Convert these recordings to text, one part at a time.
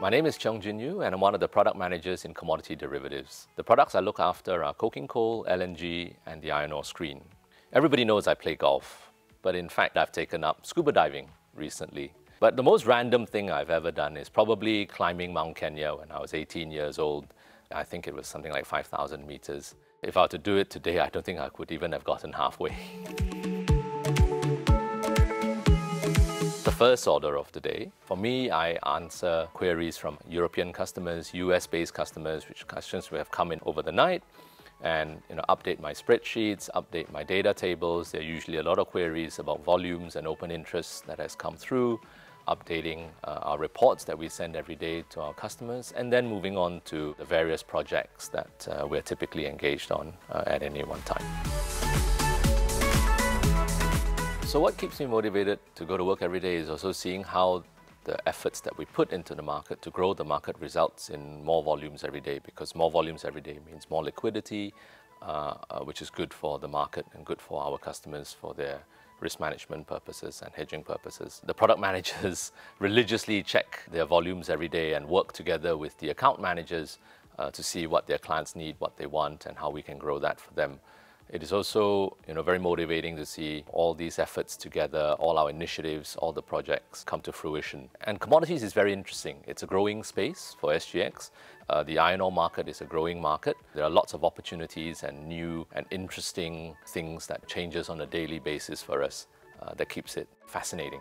My name is Cheong Jin Yu, and I'm one of the product managers in commodity derivatives. The products I look after are coking coal, LNG, and the iron ore screen. Everybody knows I play golf, but in fact, I've taken up scuba diving recently. But the most random thing I've ever done is probably climbing Mount Kenya when I was 18 years old. I think it was something like 5,000 meters. If I were to do it today, I don't think I could even have gotten halfway. The first order of the day, for me, I answer queries from European customers, US-based customers, which questions who have come in over the night, and update my spreadsheets, update my data tables. There are usually a lot of queries about volumes and open interests that has come through, updating our reports that we send every day to our customers, and then moving on to the various projects that we're typically engaged on at any one time. So what keeps me motivated to go to work every day is also seeing how the efforts that we put into the market to grow the market results in more volumes every day, because more volumes every day means more liquidity, which is good for the market and good for our customers for their risk management purposes and hedging purposes. The product managers religiously check their volumes every day and work together with the account managers to see what their clients need, what they want, and how we can grow that for them. It is also very motivating to see all these efforts together, all our initiatives, all the projects come to fruition. And commodities is very interesting. It's a growing space for SGX. The iron ore market is a growing market. There are lots of opportunities and new and interesting things that changes on a daily basis for us that keeps it fascinating.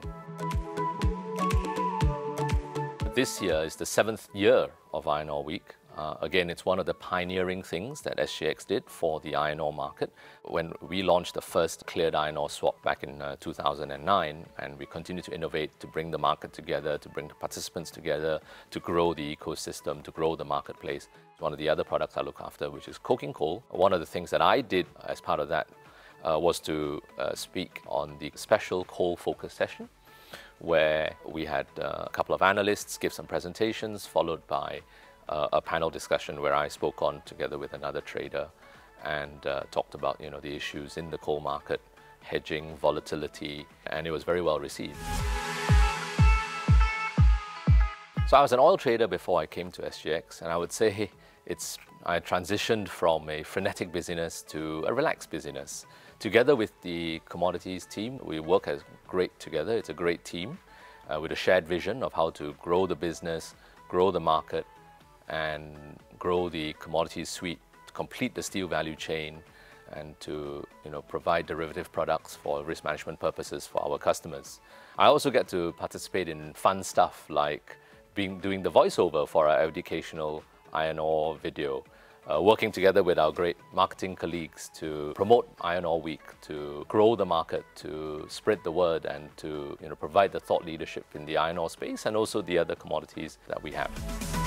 This year is the 7th year of Iron Ore Week. Again, it's one of the pioneering things that SGX did for the iron ore market. When we launched the first cleared iron ore swap back in 2009, and we continue to innovate to bring the market together, to bring the participants together, to grow the ecosystem, to grow the marketplace. It's one of the other products I look after, which is coking coal. One of the things that I did as part of that was to speak on the special coal focus session, where we had a couple of analysts give some presentations, followed by a panel discussion where I spoke on together with another trader and talked about the issues in the coal market, hedging, volatility, and it was very well received. So I was an oil trader before I came to SGX, and I would say I transitioned from a frenetic busyness to a relaxed busyness. Together with the commodities team, we work as great together. It's a great team with a shared vision of how to grow the business, grow the market, and grow the commodities suite, to complete the steel value chain, and to provide derivative products for risk management purposes for our customers. I also get to participate in fun stuff like doing the voiceover for our educational iron ore video, working together with our great marketing colleagues to promote Iron Ore Week, to grow the market, to spread the word, and to provide the thought leadership in the iron ore space and also the other commodities that we have.